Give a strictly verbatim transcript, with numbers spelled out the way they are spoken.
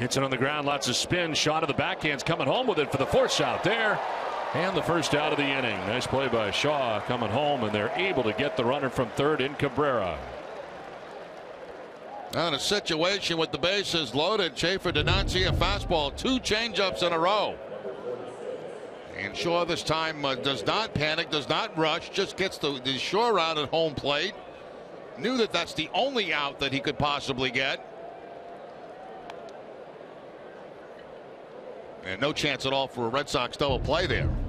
Hits it on the ground, lots of spin. Shaw to the backhand's coming home with it for the fourth shot there. And the first out of the inning. Nice play by Shaw coming home, and they're able to get the runner from third in Cabrera. Now in a situation with the bases loaded, Schaefer did not see a fastball. Two changeups in a row. And Shaw this time uh, does not panic, does not rush, just gets the, the Shaw out at home plate. Knew that that's the only out that he could possibly get. And no chance at all for a Red Sox double play there.